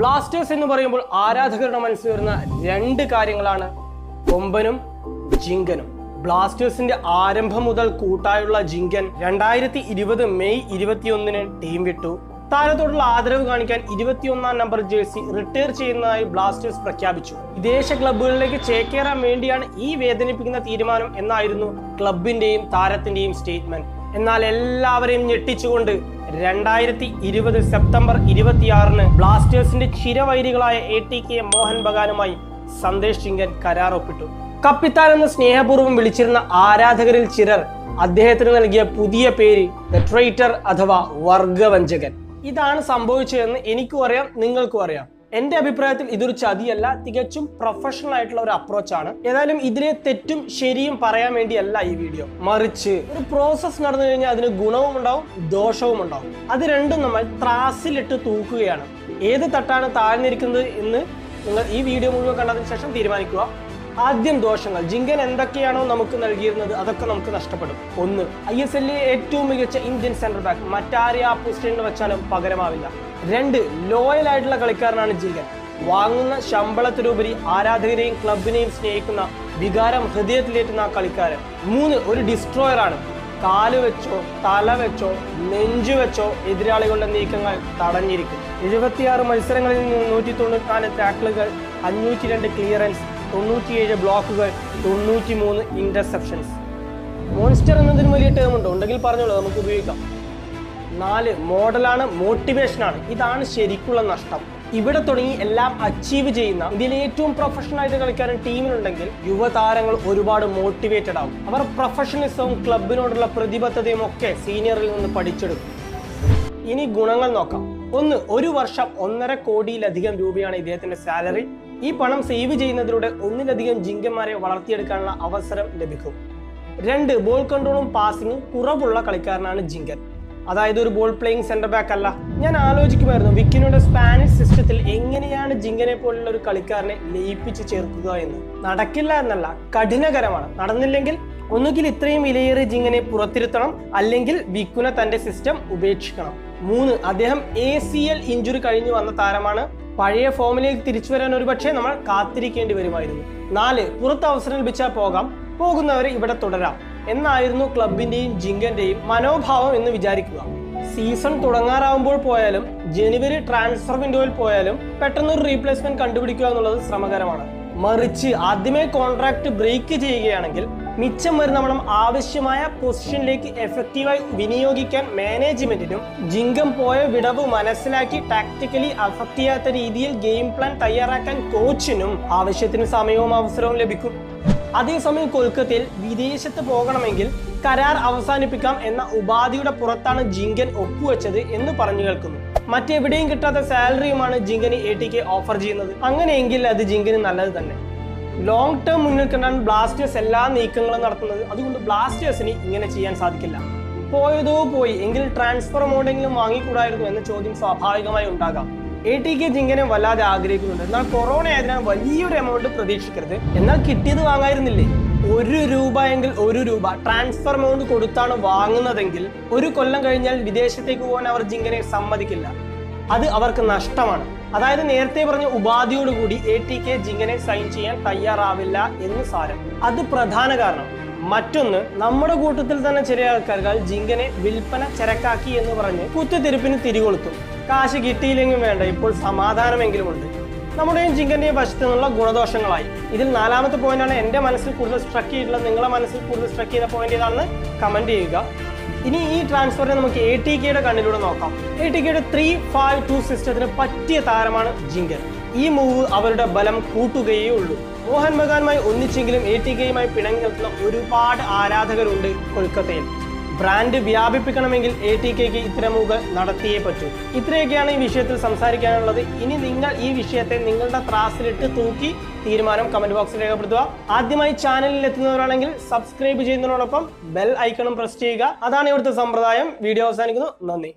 Blasters എന്ന് പറയുമ്പോൾ ആരാധകരുടെ മനസ്സിൽ വരുന്ന രണ്ട് കാര്യങ്ങളാണ് കൊമ്പനും ജിങ്കനും. ബ്ലാസ്റ്റേഴ്സിന്റെ ആരംഭം മുതൽ കൂട്ടായുള്ള ജിങ്കൻ 2020 മെയ് 21-ന് ടീം വിട്ടു. താരത്തോടുള്ള ആദരവ് കാണിക്കാൻ 21-ാം നമ്പർ ജേഴ്സി റിട്ടയർ ചെയ്യുന്നതായി ബ്ലാസ്റ്റേഴ്സ് പ്രഖ്യാപിച്ചു. വിദേശ ക്ലബ്ബുകളിലേക്ക് ചേക്കേറാൻ വേണ്ടിയാണ് ഈ വേദനിപ്പിക്കുന്ന തീരുമാനം എന്നായിരുന്നു ക്ലബിന്റെയും താരത്തിന്റെയും സ്റ്റേറ്റ്മെന്റ്. എന്നാൽ എല്ലാവരെയും ഞെട്ടിച്ചുകൊണ്ട് 2020 സെപ്റ്റംബർ 26-ന് ബ്ലാസ്റ്റേഴ്സിന്റെ ചിരവൈരികളായ ATK മോഹൻ ബഗാനുമായി സന്ദേശ് ജിങ്കൻ കരാർ ഒപ്പിട്ടു. കപ്പിത്താൻ എന്ന് സ്നേഹപൂർവ്വം വിളിച്ചിരുന്ന ആരാധകരിൽ ചിലർ അദ്ദേഹത്തിന് നൽകിയ പുതിയ പേര് ദ ട്രൈറ്റർ അഥവാ വർഗവഞ്ചകൻ. ഇതാണ് സംഭവിച്ചതെന്ന് എനിക്കും അറിയാം, നിങ്ങൾക്കും അറിയാം. എന്റെ അഭിപ്രായത്തിൽ ഇതൊരു ചതിയല്ല, തികച്ചും പ്രൊഫഷണൽ ആയിട്ടുള്ള ഒരു അപ്രോച്ചാണ്. ഏതായാലും ഇതിലെ തെറ്റും ശരിയും പറയാൻ വേണ്ടിയല്ല ഈ വീഡിയോ, മറിച്ച് ഒരു പ്രോസസ് നടന്നു കഴിഞ്ഞാൽ അതിന് ഗുണവും ഉണ്ടാവും ദോഷവും ഉണ്ടാവും. അത് രണ്ടും നമ്മൾ ത്രാസിലിട്ട് തൂക്കുകയാണ്. ഏത് തട്ടാണ് താഴ്ന്നിരിക്കുന്നത് എന്ന് നിങ്ങൾ ഈ വീഡിയോ മുഴുവൻ കണ്ടതിന് ശേഷം തീരുമാനിക്കുക. ആദ്യം ദോഷങ്ങൾ. ജിങ്കൻ എന്തൊക്കെയാണോ നമുക്ക് നൽകിയിരുന്നത് അതൊക്കെ നമുക്ക് നഷ്ടപ്പെടും. 1, ISL ഏറ്റവും മികച്ച ഇന്ത്യൻ സെന്റർ ബാക്ക്, മറ്റാരെ ആ പോസ്റ്റിന് വെച്ചാലും പകരമാവില്ല. 2, ലോയൽ ആയിട്ടുള്ള കളിക്കാരനാണ് ജിങ്കൻ. വാങ്ങുന്ന ശമ്പളത്തിലുപരി ആരാധകരെയും ക്ലബിനെയും സ്നേഹിക്കുന്ന, വികാരം ഹൃദയത്തിലേറ്റുന്ന ആ കളിക്കാരൻ. 3, ഒരു ഡിസ്ട്രോയർ ആണ്. കാല് വെച്ചോ തല വെച്ചോ നെഞ്ചു വെച്ചോ എതിരാളികളുടെ നീക്കങ്ങൾ തടഞ്ഞിരിക്കും. 76 മത്സരങ്ങളിൽ നിന്ന് 194 ടാക്കിളുകൾ, 502 ക്ലിയറൻസ്, 97 ബ്ലോക്കുകൾ, 93 ഇന്റർസെപ്ഷൻസ്. മോൺസ്റ്റർ എന്നതിന് വലിയ ടേം ഉണ്ടോ? ഉണ്ടെങ്കിൽ പറഞ്ഞോളൂ, നമുക്ക് ഉപയോഗിക്കാം. 4, മോഡലാണ്, മോട്ടിവേഷനാണ്. ഇതാണ് ശരിക്കുള്ള നഷ്ടം. ഇവിടെ തുടങ്ങി എല്ലാം അച്ചീവ് ചെയ്യുന്ന, ഇതിൽ ഏറ്റവും പ്രൊഫഷണലായിട്ട് കളിക്കാരൻ ടീമിലുണ്ടെങ്കിൽ യുവതാരങ്ങൾ ഒരുപാട് മോട്ടിവേറ്റഡ് ആവും. അവർ പ്രൊഫഷണലിസവും ക്ലബിനോടുള്ള പ്രതിബദ്ധതയും ഒക്കെ സീനിയറിൽ നിന്ന് പഠിച്ചെടുക്കും. ഇനി ഗുണങ്ങൾ നോക്കാം. 1, ഒരു വർഷം 1.5 കോടിയിലധികം രൂപയാണ് ഇദ്ദേഹത്തിന്റെ സാലറി. ഈ പണം സേവ് ചെയ്യുന്നതിലൂടെ ഒന്നിലധികം ജിങ്കന്മാരെ വളർത്തിയെടുക്കാനുള്ള അവസരം ലഭിക്കും. 2, ബോൾ കൺട്രോളും പാസിങ്ങും കുറവുള്ള കളിക്കാരനാണ് ജിങ്കൻ. അതായത് ഒരു ബോൾ പ്ലേയിങ് സെന്റർ ബാക്ക് അല്ല. ഞാൻ ആലോചിക്കുമായിരുന്നു വിക്കിനോട് സ്പാനിഷ് സിസ്റ്റത്തിൽ എങ്ങനെയാണ് ജിങ്കനെ പോലുള്ള ഒരു കളിക്കാരനെ ലയിപ്പിച്ച് ചേർക്കുക എന്ന്. നടക്കില്ല എന്നല്ല, കഠിനകരമാണ്. നടന്നില്ലെങ്കിൽ ഒന്നുകിൽ ഇത്രയും വിലയേറിയ ജിങ്കനെ പുറത്തിരുത്തണം, അല്ലെങ്കിൽ വിക്കുനെ തന്റെ സിസ്റ്റം ഉപേക്ഷിക്കണം. 3, അദ്ദേഹം ACL ഇഞ്ചുറി കഴിഞ്ഞു വന്ന താരമാണ്. പഴയ ഫോമിലേക്ക് തിരിച്ചു വരാൻ ഒരുപക്ഷെ നമ്മൾ കാത്തിരിക്കേണ്ടി വരുമായിരുന്നു. 4, പുറത്ത് അവസരം ലഭിച്ചാൽ പോകാം, പോകുന്നവരെ ഇവിടെ തുടരാം എന്നായിരുന്നു ക്ലബിന്റെയും ജിങ്കന്റെയും മനോഭാവം എന്ന് വിചാരിക്കുക. സീസൺ തുടങ്ങാറാവുമ്പോൾ പോയാലും ജനുവരി ട്രാൻസ്ഫർ വിൻഡോയിൽ പോയാലും പെട്ടെന്ന് ഒരു റീപ്ലേസ്മെന്റ് കണ്ടുപിടിക്കുക എന്നുള്ളത് ശ്രമകരമാണ്. മറിച്ച് ആദ്യമേ കോൺട്രാക്ട് ബ്രേക്ക് ചെയ്യുകയാണെങ്കിൽ മിച്ചം വരുന്ന പണം ആവശ്യമായ പൊസിഷനിലേക്ക് എഫക്റ്റീവായി വിനിയോഗിക്കാൻ മാനേജ്മെന്റിനും ജിങ്കം പോയ വിടവ് മനസ്സിലാക്കി ടാക്ടിക്കലി അഫക്ട് ചെയ്യാത്ത രീതിയിൽ ഗെയിം പ്ലാൻ തയ്യാറാക്കാൻ കോച്ചിനും ആവശ്യത്തിന് സമയവും അവസരവും ലഭിക്കും. അതേസമയം കൊൽക്കത്തയിൽ വിദേശത്ത് പോകണമെങ്കിൽ കരാർ അവസാനിപ്പിക്കാം എന്ന ഉപാധിയുടെ പുറത്താണ് ജിങ്കൻ ഒപ്പുവെച്ചത് എന്ന് പറഞ്ഞു കേൾക്കുന്നു. മറ്റെവിടെയും കിട്ടാത്ത സാലറിയുമാണ് ജിങ്കന് ATK ഓഫർ ചെയ്യുന്നത്. അങ്ങനെയെങ്കിൽ അത് ജിങ്കന് നല്ലത് തന്നെ. ലോങ് ടേം മുന്നിൽ കണ്ടാണ് ബ്ലാസ്റ്റേഴ്സ് എല്ലാ നീക്കങ്ങളും നടത്തുന്നത്. അതുകൊണ്ട് ബ്ലാസ്റ്റേഴ്സിന് ഇങ്ങനെ ചെയ്യാൻ സാധിക്കില്ല. പോയതോ പോയി, എങ്കിൽ ട്രാൻസ്ഫർ മോഡെങ്കിലും വാങ്ങിക്കൂടായിരുന്നു എന്ന ചോദ്യം സ്വാഭാവികമായി ഉണ്ടാകാം. ATK ജിങ്കനെ വല്ലാതെ ആഗ്രഹിക്കുന്നുണ്ട്. എന്നാൽ കൊറോണ ആയതിനാൽ വലിയൊരു എമൗണ്ട് പ്രതീക്ഷിക്കരുത്. എന്നാൽ കിട്ടിയത് വാങ്ങായിരുന്നില്ലേ? ഒരു രൂപ ട്രാൻസ്ഫർ എമൗണ്ട് കൊടുത്താണ് വാങ്ങുന്നതെങ്കിൽ 1 കൊല്ലം കഴിഞ്ഞാൽ വിദേശത്തേക്ക് പോകാൻ അവർ ജിങ്കനെ സമ്മതിക്കില്ല. അത് അവർക്ക് നഷ്ടമാണ്. അതായത് നേരത്തെ പറഞ്ഞ ഉപാധിയോടുകൂടി ATK ജിങ്കനെ സൈൻ ചെയ്യാൻ തയ്യാറാവില്ല എന്ന് സാരം. അത് പ്രധാന കാരണം. മറ്റൊന്ന്, നമ്മുടെ കൂട്ടത്തിൽ തന്നെ ചില ആൾക്കാർ ജിങ്കനെ വിൽപ്പന ചരക്കാക്കി എന്ന് പറഞ്ഞ് കുത്തിത്തിരിപ്പിന് തിരികൊളുത്തും. കാശ് കിട്ടിയില്ലെങ്കിലും വേണ്ട, ഇപ്പോൾ സമാധാനമെങ്കിലും ഉണ്ട്. നമ്മുടെയും ജിങ്കന്റെയും വശത്തു നിന്നുള്ള ഗുണദോഷങ്ങളായി. ഇതിൽ 4-മത്തെ പോയിന്റാണ് എൻ്റെ മനസ്സിൽ കൂടുതൽ സ്ട്രക്ക് ചെയ്തിട്ടുള്ളത്. നിങ്ങളുടെ മനസ്സിൽ കൂടുതൽ സ്ട്രക്ക് ചെയ്ത പോയിന്റ് ഏതാണെന്ന് കമന്റ് ചെയ്യുക. ഇനി ഈ ട്രാൻസ്ഫറിനെ നമുക്ക് ATKയുടെ കണ്ണിലൂടെ നോക്കാം. ATKയുടെ 3-5-2 സിസ്റ്റത്തിന് പറ്റിയ താരമാണ് ജിങ്കൻ. ഈ മൂവ് അവരുടെ ബലം കൂട്ടുകയേ ഉള്ളൂ. മോഹൻ ബഗാനുമായി ഒന്നിച്ചെങ്കിലും ATKയുമായി പിണങ്ങി നിൽക്കുന്ന ഒരുപാട് ആരാധകരുണ്ട് കൊൽക്കത്തയിൽ. ബ്രാൻഡ് വ്യാപിപ്പിക്കണമെങ്കിൽ ATKക്ക് ഇത്തരം മൂവുകൾ നടത്തിയേ പറ്റൂ. ഇത്രയൊക്കെയാണ് ഈ വിഷയത്തിൽ സംസാരിക്കാനുള്ളത്. ഇനി നിങ്ങൾ ഈ വിഷയത്തെ നിങ്ങളുടെ ത്രാസിലിട്ട് തൂക്കി തീരുമാനം കമന്റ് ബോക്സിൽ രേഖപ്പെടുത്തുക. ആദ്യമായി ചാനലിൽ എത്തുന്നവരാണെങ്കിൽ സബ്സ്ക്രൈബ് ചെയ്യുന്നതിനോടൊപ്പം ബെൽ ഐക്കണും പ്രസ് ചെയ്യുക. അതാണ് ഇവിടുത്തെ സമ്പ്രദായം. വീഡിയോ അവസാനിക്കുന്നു. നന്ദി.